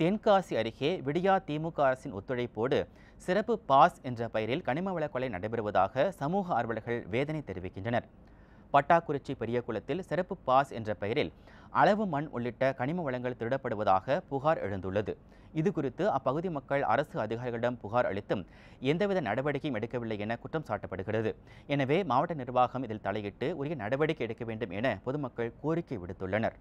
தென்காசி அருகே விடியா திமுக அரசின் ஒத்துழைப்போடு சிறப்பு பாஸ் என்ற பெயரில் கனிம வள கொலை நடைபெறுவதாக சமூக ஆர்வலர்கள் வேதனை தெரிவிக்கின்றனர். பட்டாக்குறிச்சி பெரியகுளத்தில் சிறப்பு பாஸ் என்ற பெயரில் அளவு மண் உள்ளிட்ட கனிம வளங்கள் திருடப்படுவதாக புகார் எழுந்துள்ளது. இது குறித்து அப்பகுதி மக்கள் அரசு அதிகாரிகளிடம் புகார் அளித்தும் எந்தவித நடவடிக்கையும் எடுக்கவில்லை என குற்றம் சாட்டப்படுகிறது. எனவே மாவட்ட நிர்வாகம் இதில் தலையிட்டு உரிய நடவடிக்கை எடுக்க வேண்டும் என பொதுமக்கள் கோரிக்கை விடுத்துள்ளனர்.